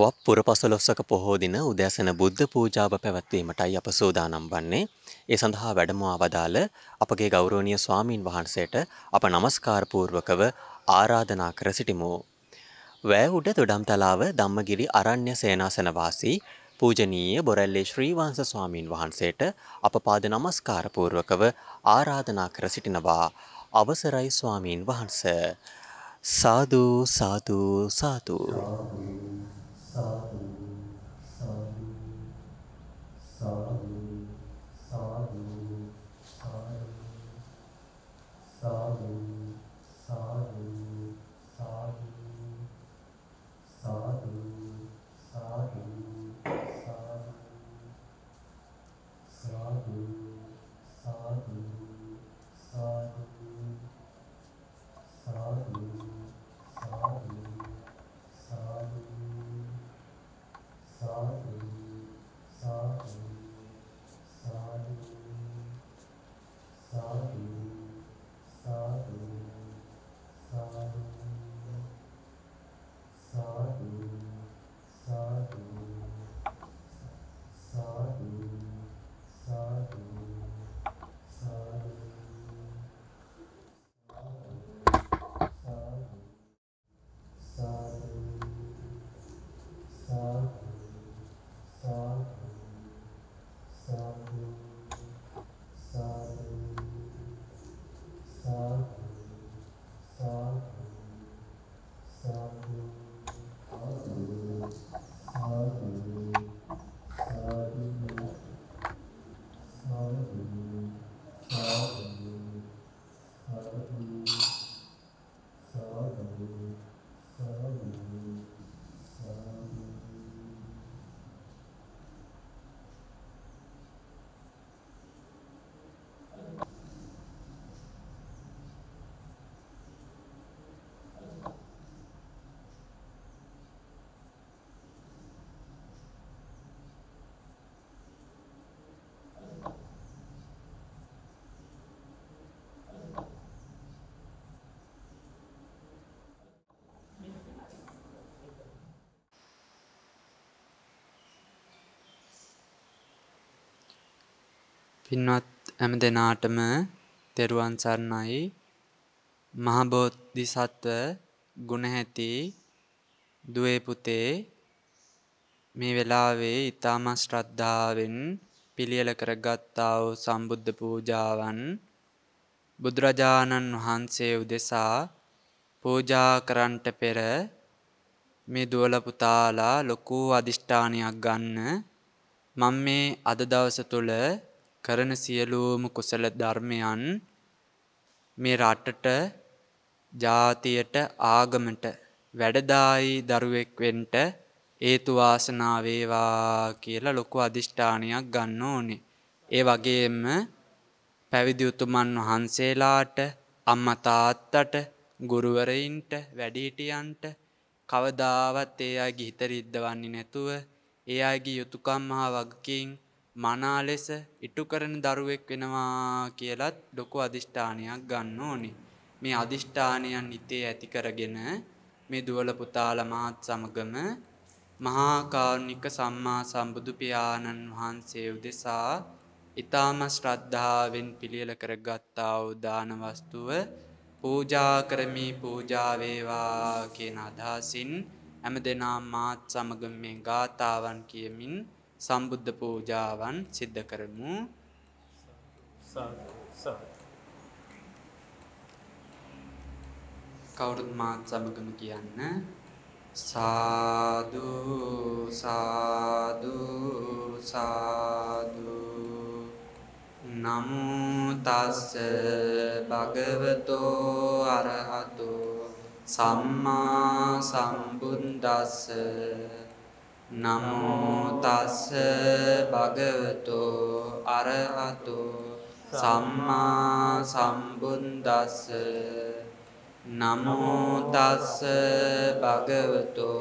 වප් පුරපසළොස්වක පොහෝ දින උදෑසන බුද්ධ පූජාව පැවැත්වීමටයි අප සූදානම් වන්නේ. ඒ සඳහා වැඩම ආවදාල අපගේ ගෞරවනීය ස්වාමින් වහන්සේට අප নমස්කාර පූර්වකව ආරාධනා කර සිටිමු. වැවුඩ දොඩම්තලාව ධම්මගිරි අරණ්‍ය සේනාසන වාසී පූජනීය බොරැල්ලේ ශ්‍රී වංශ ස්වාමින් වහන්සේට අප පාද নমස්කාර පූර්වකව ආරාධනා කර සිටිනවා. අවසරයි ස්වාමින් වහන්සේ. साधु साधु साधु साधु साधु साधु साधु साधु साधु साधु साधु साधु साधु साधु පින්වත් හැම දෙනාටම තෙරුවන් සරණයි. මහබෝධිසත්ව ගුණ ඇති දුවේ පුතේ මේ වෙලාවේ ඊටම ශ්‍රද්ධාවෙන් පිළියෙල කරගත්තා වූ සම්බුද්ධ පූජාවන් බුදුරජාණන් වහන්සේ උදෙසා පූජා කරන්නට පෙර මේ දුවල පුතාලා ලොකු අදිෂ්ඨානයක් ගන්න මම මේ අද දවස තුල කරන සියලුම කුසල ධර්මයන් මේ රටට ජාතියට ආගමට වැඩදායි දරුවෙක් වෙන්න හේතු වාසනා වේවා කියලා ලොකු අදිෂ්ඨානයක් ගන්න ඕනේ. ඒ වගේම පැවිදි උතුමන් වහන්සේලාට අම්මා තාත්තට ගුරුවරයින්ට වැඩිහිටියන්ට කවදාවත් ඒ අයගේ හිත රිද්දවන්නේ නැතුව ඒ අයගේ යුතුයකම් හා වගකීම් මනා ලෙස ඉටු කරන දරුවෙක් වෙනවා කියලත් ලොකු අදිෂ්ඨානයක් ගන්න ඕනේ. මේ අදිෂ්ඨානයන් හිතේ ඇති කරගෙන මේ දුවල පුතාලා මහත් සමගම මහා කාරුණික සම්මා සම්බුදු පියාණන් වහන්සේ උදෙසා ඊටම ශ්‍රද්ධාවෙන් පිළියෙල කරගත්තා වූ දාන වස්තුව පූජා කරමි. පූජා වේවා කියන අදහසින් හැමදෙනා මාත් සමග මේ ගාථාවන් කියමින් සම්බුද්ධ පූජාවන් සිද්ධ කරමු. කවුරුත් මාත් සමගම කියන්න. සාදු සාදු සාදු. නමෝ තස්ස භගවතෝ අරහතෝ සම්මා සම්බුද්දස්ස. නමෝ තස්ස භගවතෝ අරහතෝ සම්මා සම්බුද්දස්ස. නමෝ තස්ස භගවතෝ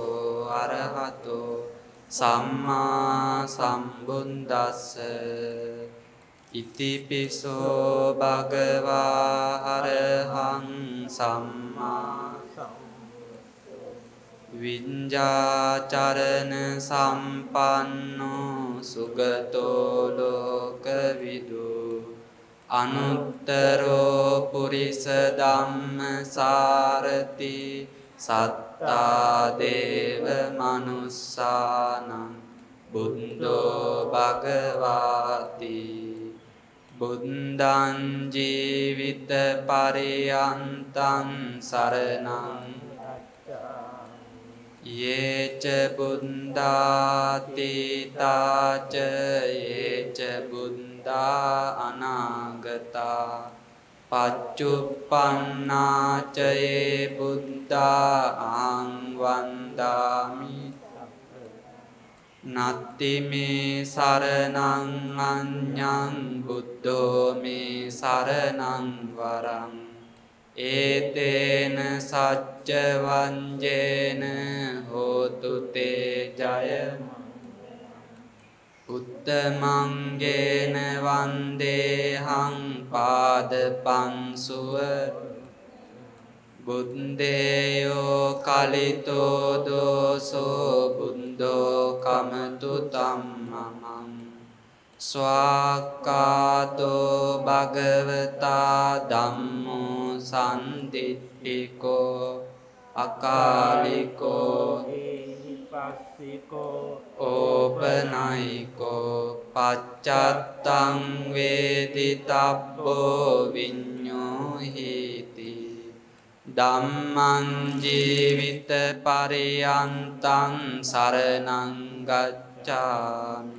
අරහතෝ සම්මා සම්බුද්දස්ස. ඉතිපිසෝ භගවා අරහං සම්මා विंजाचरण संपन्नो सुगतो लोकविदु अनुत्तरो पुरिस धम्म सारथि सत्ता देव मनुस्सानं बुद्धो भगवाति बुद्धं जीवित पर्यन्तं शरणं ये च बुद्धाति ताच ये च बुद्धा अनागता पच्चुपन्ना च ये बुद्धा अहं वन्दामि नास्ति मे शरणं अन्यं बुद्धो मे शरणं वरम् एतेन सच्च वंजेन होतु ते जयमाग उत्तमंगेन वंदेहं पादपं सुवर बुद्धेयो कलितो दोषो बुद्धो कमतु तं मम स्वाकातो भगवता धम्मो संदिट्ठिको अकालिको हिपस्सिको ओपनायिको पश्चात्तं वेदितब्बो विन्योहीति धम्मं जीवितपर्यन्तं शरणं गच्छामि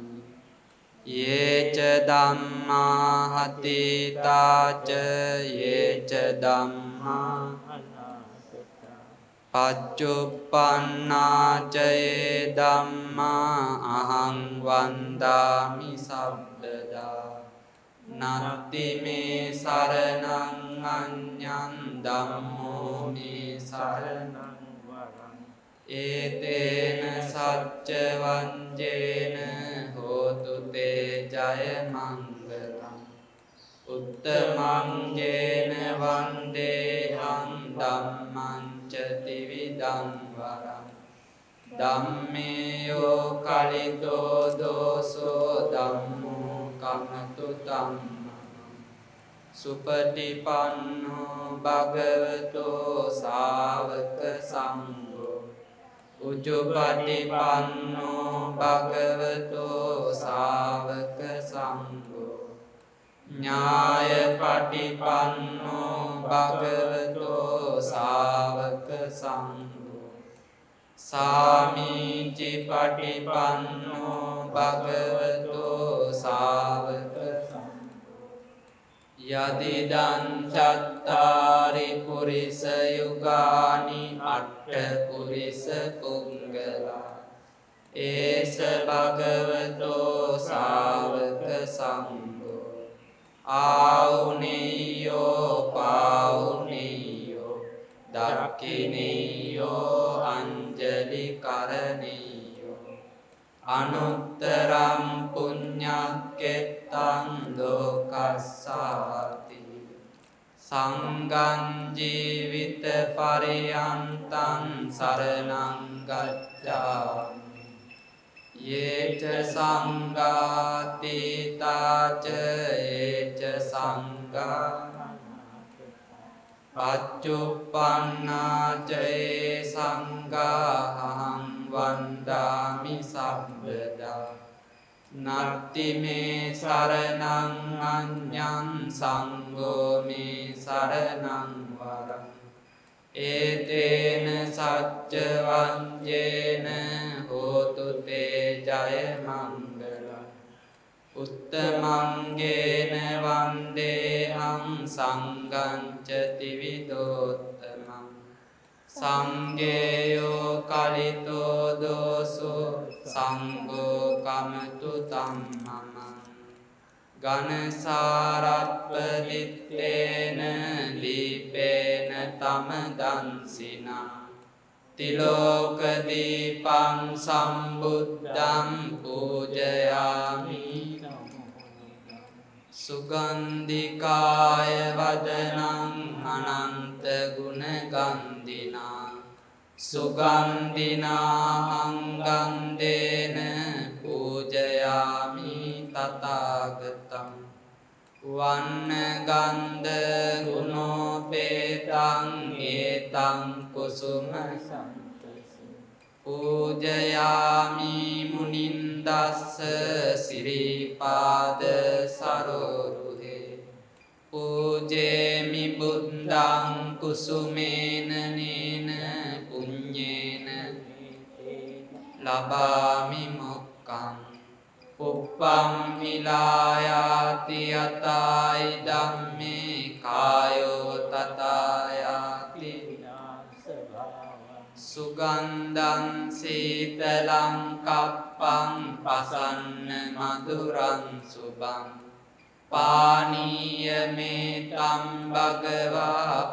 ये च धम्मा अतीता च ये च धम्मा अनागता पच्चुपन्ना च ये धम्मा अहं वन्दामि सर्वदा नास्ति मे शरणं अन्यं धम्मो मे शरणं वरम् एतेन सच्च वन्देन होतु ते जयमङ्गलम् उत्तमं येन वन्देहं धम्मं च त्रिविधं वरं धम्मे यो कलितो दोषो धम्मो कमतु तं सुपटिपन्नो भगवतो सावक संघो उजुपटिपन्नो भगवतो सावक संघो न्यायपटिपन्नो भगवतो सावक संघो सामीचिपटिपन्नो भगवतो सावक संघो यदिदं चत्तारि पुरुषयुगानि पुरिस पुंगला एष भगवतो सावक संघो आउनेयो पाउनेयो दक्षिणेयो अंजलि करणेयो अनुत्तरं पुण्यक्केतं लोकस्सारथिं संघं जीवित पर्यन्तं शरणं गच्छामि ये च संगातीता च ये च संगा पच्चुपन्ना च ये संगा अहं वन्दामि सर्वदा नास्ति मे शरणं अन्यं संगो मे शरणं वरम् एतेन सच्च वन्देन होतु ते जयमङ्गलम् उत्तमं येन वन्देहं संघं च त्रिविधोत्तमं संगेयो कलितो दोषो संगो कमतु तं मम गणसारप्पदित्तेन दीपेन तमदंसिना तिलोकदीपं सम्बुद्धं पूजयामि सुगन्धिकाय वदनं अनन्तगुणगन्धिना सुगंधिनांगं देन पूजयामि तथागतं वन्नगंध गुणोपेतं एतं कुसुमसं पूजयामि मुनिंदस्स श्रीपाद सरोरुहे पूजेमि बुद्धं कुसुमेन नेन पुण्येन लभामि मोक्षं पुप्पं मिलायाति यताय धम्मे कायो ततायाति सुगन्धं शीतलं कप्पं प्रसन्न मधुरं शुभं पानीयमेतं भगवा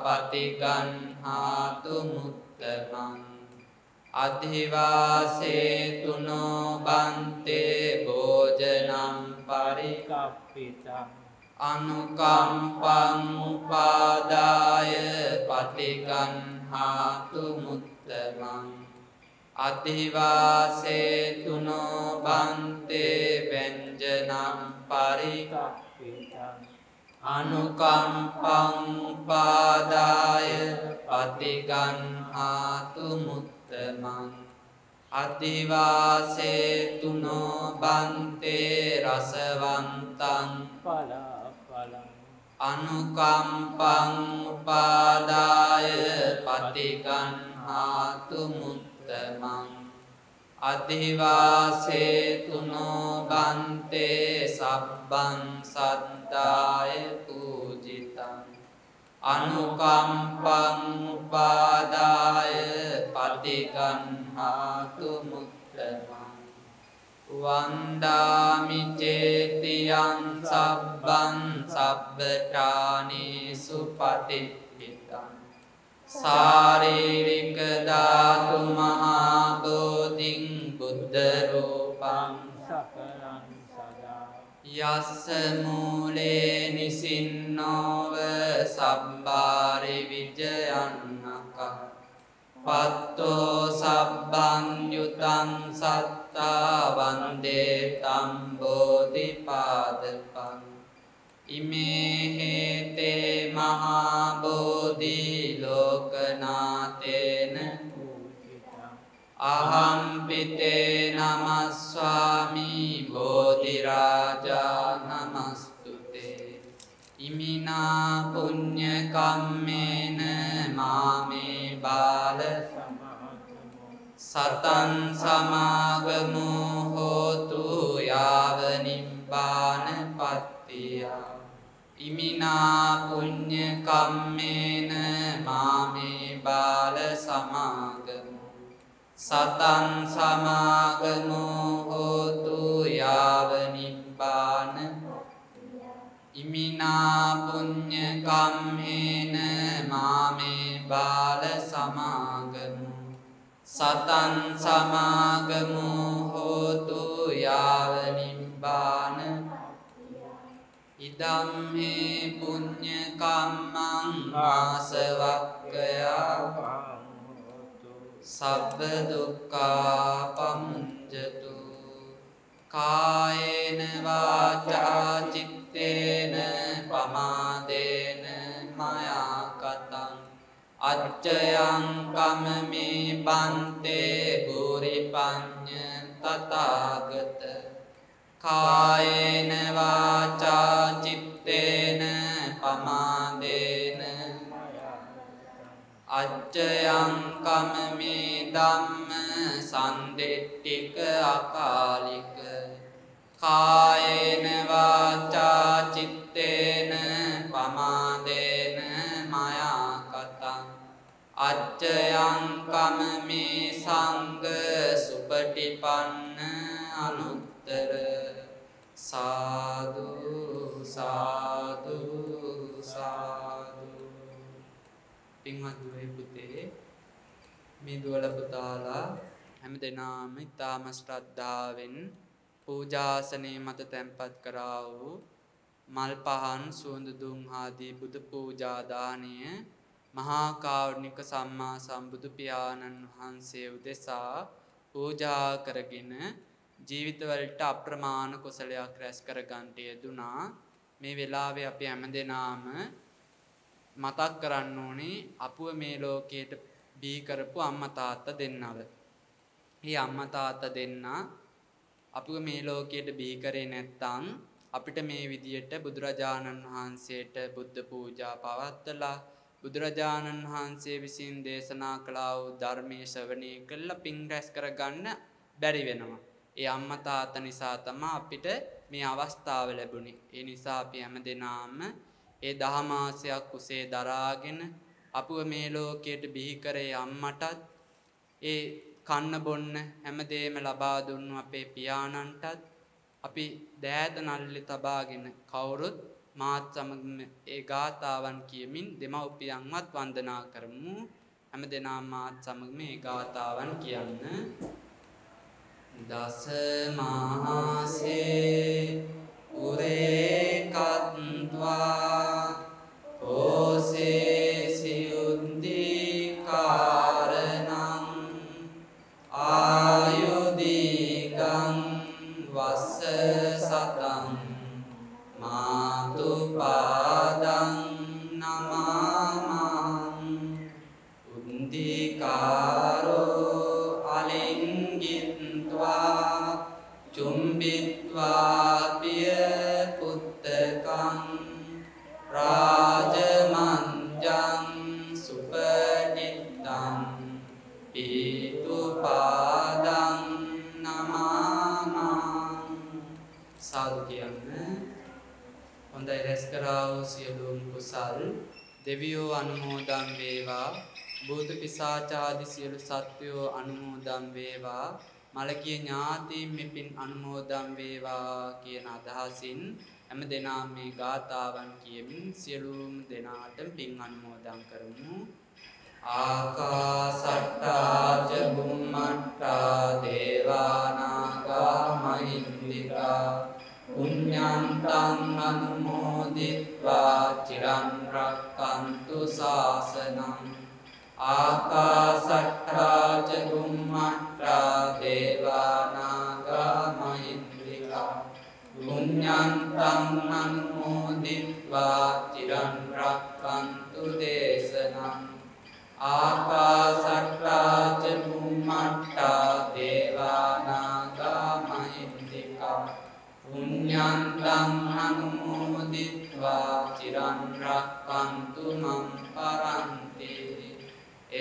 पतिगन्हातु मुत्तमं अधिवासेतु नो बन्ते भोजनं परिकप्पितम् अनुकम्पं उपादाय पतिगन्हातु मुत्तमं अधिवासेतु नो बन्ते व्यञ्जनं परिकप्पितम् अनुकंपं उपादाय पतिगन्हातु मुत्तमं अधिवासेतु नो बन्ते रसवन्तं फलफलम् अनुकंपं उपादाय पतिगन्हातु मुत्तमं अधिवासेतु नो बन्ते सब्बं सद्दाय पूजितं अनुकंपं उपादाय पतिगन्हातु मुत्तमं वन्दामि चेतियं सब्बं सब्बठानेषु पतिष्ठितं शारीरिक धातु महाबोधिं बुद्धरूपं सकलं सदा यस्य मूले निसिन्नोव सब्बारि विजयन्नका पत्तो सब्बं युतं सत्ता वन्दे तं बोधिपादपं इमे ते महाबोधि लोकनाथेन अहं पिते नमस्वामी बोधिराजा नमस्तुते इमिना पुण्यकम्मेन मामे बाल सतं समागमो होतु यावनिब्बानपत्तिया इमिना पुण्यकम्मेन मामे बाल समागमो सतं समागमो होतु यावनिब्बानपत्तिया इमिना पुण्यकम्मेन मामे बाल समागमो सतं समागमो होतु यावनिब्बानपत्तिया इदं मे पुण्यकम्मं आसवक्कया सब्बदुःखापमुञ्चतु कायेन वाचा चित्तेन प्रमादेन मया कतं अज्जयं कममे बन्ते भूरि तथागत कायेन वाचा चित्तेन प्रमादेन अज्जयं कममे धम्म सान्दिट्टिक अकालिक कायेन वाचा चित्तेन प्रमादेन मया कतं अज्जयं कममे संग सुपटिपन्न अनुत्तर साधु साधु साधु පින්වත් දුවේ පුතේ මේ දුවල පුතාලා හැමදෙනාම ඊටාම ශ්‍රද්ධාවෙන් පූජාසනේ මත තැන්පත් කරා වූ මල් පහන් සුවඳ දුම් ආදී බුදු පූජා දාණය महाकारुणिक सम्मा संबुदु पिයාණන් වහන්සේ උදෙසා පූජා කරගෙන ජීවිතවලට අප්‍රමාණ කුසලයක් රැස් කර ගන්නට යෙදුනා. මේ වෙලාවේ අපි හැමදෙනාම මතක් කරන්න ඕනේ අපුව මේ ලෝකයට බී කරපු අම්මා තාත්තා දෙන්නව. මේ අම්මා තාත්තා දෙන්නා අපුව මේ ලෝකයට බී කරේ නැත්නම් අපිට මේ විදියට බුදුරජාණන් වහන්සේට බුද්ධ පූජා පවත්වලා බුදුරජාණන් වහන්සේ විසින් දේශනා කළා වූ ධර්මයේ ශ්‍රවණය කළා පින් රැස් කරගන්න බැරි වෙනවා. ඒ අම්මා තාත්තා නිසා තමයි අපිට මේ අවස්ථාව ලැබුණේ. ඒ නිසා අපි හැමදෙනාම ඒ 10 මාසයක් කුසේ දරාගෙන අපුව මේ ලෝකයට බිහි කරේ අම්මටත් ඒ කන්න බොන්න හැමදේම ලබා දුන්නු අපේ පියාණන්ටත් අපි දෑත නල්ලේ තබාගෙන කවුරුත් මාත් සමග ඒ ගාතාවන් කියමින් දෙමව්පියන්වත් වන්දනා කරමු. හැමදෙනා මාත් සමග මේ ගාතාවන් කියන්න. දස මාසේ උරේකත්වා පෝසේ සියුන්දී කාරණං ආයුදීගං වස්ස සතං මාතු පාදං නමාමං උන්දිකාරෝ අලිංගිත්වා චුම්බිත්වා පිය පුත්තකං රාජමංජං සුපනිත්තං පීතු පාදං නමාමං. සාදු කියන්නේ හොඳයි. රැස් කරා වූ සියලුම කුසල් දෙවියෝ අනුමෝදන් වේවා. භූත පිසාචාදි සියලු සත්වයෝ අනුමෝදන් වේවා. මලකී ඥාතීන් මෙපින් අනුමෝදන් වේවා කියන අදහසින් හැමදෙනා මේ ගාතාවන් කියමින් සියලුම දෙනාට පින් අනුමෝදන් කරමු. ආකාසට්ටා ච බුම්මට්ටා දේවානාගා මහින්దికා පුඤ්ඤන්තං අනුමෝදිත्वा චිරං රක්ඛන්තු ශාසනං. ආකාසට්ටා ච බුම්මට්ටා දේවානාගා මහින්దికා පුඤ්ඤන්තං අනුමෝදිත्वा චිරං රක්ඛන්තු දේශනං. ආකාසට්ටා ච බුම්මට්ටා දේවානාගා මහින්దికා පුඤ්ඤන්තං අනුමෝදිත्वा චිරං රක්ඛන්තු මං පරන්ති.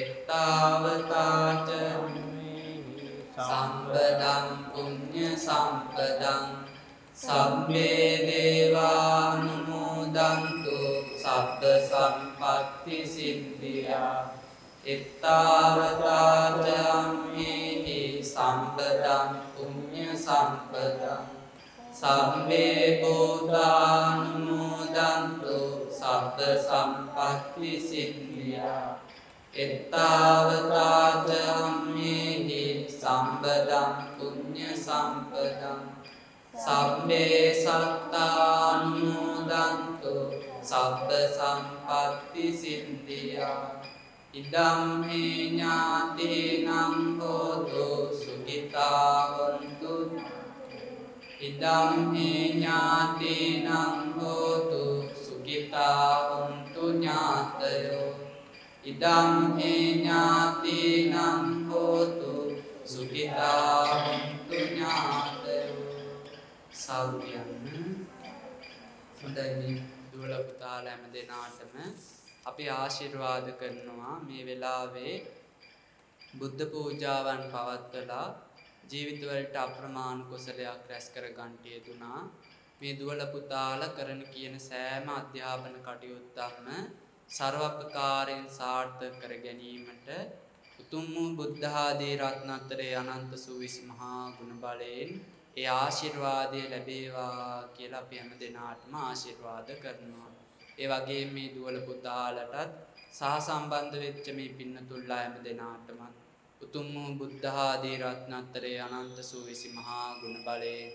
එත්තාවතා ච සම්පදං පුඤ්ඤ සම්පදං සම්මේ දේවා අනුමෝදන්තු සබ්බ සම්පත්ති සිද්ධියා. එත්තාවතාචම්මේහි සම්පදං පුඤ්ඤ සම්පදං සම්මේ බෝධානුමෝදන්තු සබ්බ සම්පත්ති සිද්ධියා. එත්තාවතාචම්මේහි සම්පදං පුඤ්ඤ සම්පදං සම්මේ සත්තානුමෝදන්තු සබ්බ සම්පත්ති සිද්ධියා. ඉදම් හේ ඥාතේනම් හෝතු සුඛිතා හොන්තු. ඉදම් හේ ඥාතේනම් හෝතු සුඛිතා හොන්තු ඥාතයෝ. ඉදම් හේ ඥාතේනම් හෝතු සුඛිතා හොන්තු ඥාතයෝ. සෞඛ්‍යං සුදනි දුවල පුතාල හැම දෙනාටම අපි ආශිර්වාද කරනවා. මේ වෙලාවේ බුද්ධ පූජාවන් පවත්වලා ජීවිතවලට අප්‍රමාණ කුසලයක් රැස් කර ගන්නට යෙදුනා. මේ දුවල පුතාල කරන කියන සෑම අධ්‍යාපන කටයුත්තක්ම ਸਰවපකාරයෙන් සාර්ථක කර ගැනීමට උතුම් වූ බුද්ධ ආදී රත්නත්‍රයේ අනන්ත සූවිසි මහා ගුණ බලයෙන් ඒ ආශිර්වාදය ලැබේවා කියලා අපි හැම දෙනාටම ආශිර්වාද කරනවා. ඒ වගේ මේ දුවල පුතාලටත් සහ සම්බන්ධ වෙච්ච මේ පින්නතුල්ලා හැම දෙනාටම උතුම් වූ බුද්ධ ආදී රත්නත්‍රයේ අනන්ත සූවිසි මහා ගුණ බලයෙන්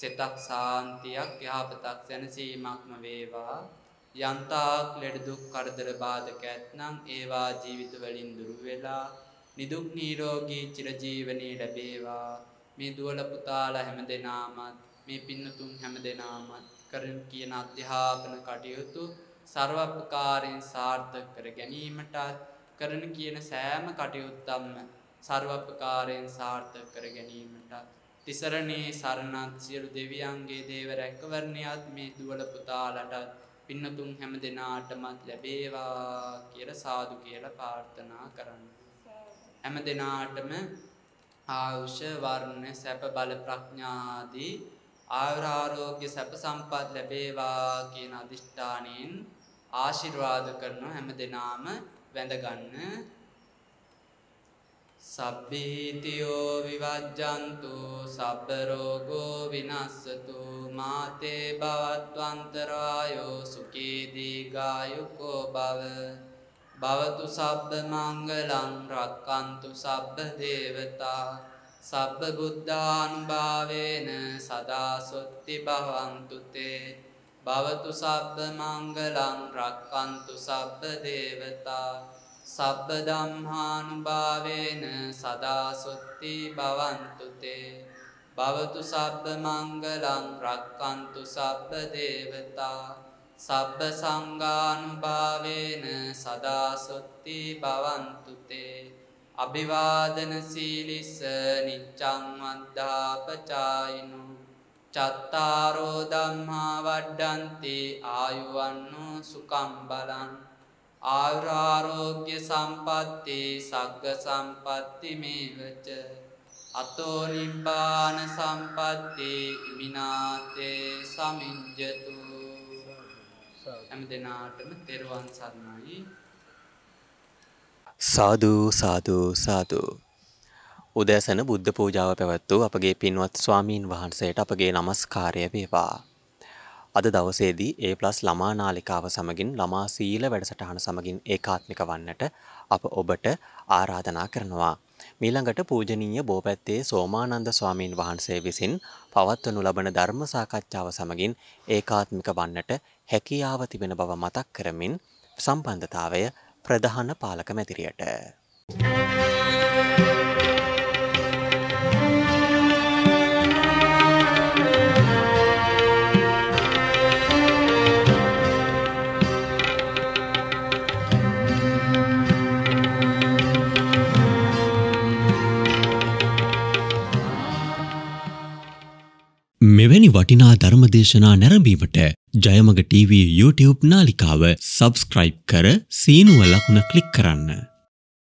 සිතක් සාන්තියක් යහපතක් සැනසීමක්ම වේවා. යන්තාක් ලෙඩ දුක් කරදර බාධක ඇතනම් ඒවා ජීවිතවලින් දුරු වෙලා නිදුක් නිරෝගී චිරජීවනයේ ලැබේවා මේ දුවල පුතාලා හැමදෙනාමත් මේ පින්නතුන් හැමදෙනාමත් කරන කියන අධ්‍යාපන කටයුතු ਸਰවපකාරයෙන් සාර්ථක කර ගැනීමට කරන කියන සෑම කටයුත්තක්ම ਸਰවපකාරයෙන් සාර්ථක කර ගැනීමට තිසරණේ සරණත් සියලු දෙවියන්ගේ දේව රැකවරණයත් මේ දුවල පුතාලට පින්නතුන් හැම දිනාටමත් ලැබේවා කියලා සාදු කියලා ප්‍රාර්ථනා කරන්න. හැම දිනාටම ආයුෂ වර්ණ සැප බල ප්‍රඥා ආදී ආයුර ආෝග්‍ය සැප සම්පත් ලැබේවා කියන අදිෂ්ඨානෙන් ආශිර්වාද කරන හැම දිනාම වැඳ ගන්න. सब्बीतियो विवज्जन्तु सब रोगो विनश्यतु माते भवत्वन्तरायो सुखी दीर्घायुको भव भवतु सब मंगलं रक्षन्तु सब देवता सब बुद्धानुभावेन सदा सुखी भवन्तु ते भवतु सब मंगलं रक्षन्तु सब देवता सब धम्मानुभावेन सदा सुखी भवन्तु ते भवतु सब मंगलं रक्षन्तु सब देवता सब संघानुभावेन सदा सुखी भवन्तु ते अभिवादनशीलिस्स नित्यं वद्धापचायिनो चत्तारो धम्मा वर्धन्ति आयुर्वन्नो सुखं बलम् आयुर आरोग्य संपत्ति सग्ग संपत्ति मेवच अतो निब्बान संपत्ति इमिनाते समिंजतु හැමදෙනාටම තෙරුවන් සරණයි. සාදු සාදු සාදු. උදෑසන බුද්ධ පූජාව පැවැත්වූ අපගේ පින්වත් ස්වාමීන් වහන්සේට අපගේ නමස්කාරය වේවා. අද දවසේදී A+ ළමා නාලිකාව සමගින් ළමා සීල වැඩසටහන සමගින් ඒකාත්මික වන්නට අප ඔබට ආරාධනා කරනවා. මීළඟට පූජනීය බෝපැත්තේ සෝමානන්ද ස්වාමීන් වහන්සේ විසින් පවත්වනු ලබන ධර්ම සාකච්ඡාව සමගින් ඒකාත්මික වන්නට හැකියාව තිබෙන බව මතක් කරමින් සම්බන්ධතාවය ප්‍රධාන පාලක මැදිරියට. මෙවැනි වටිනා ධර්ම දේශනා නැරඹීමට ජයමග TV YouTube නාලිකාව සබ්ස්ක්‍රයිබ් කර සීනුව ලකුණ ක්ලික් කරන්න.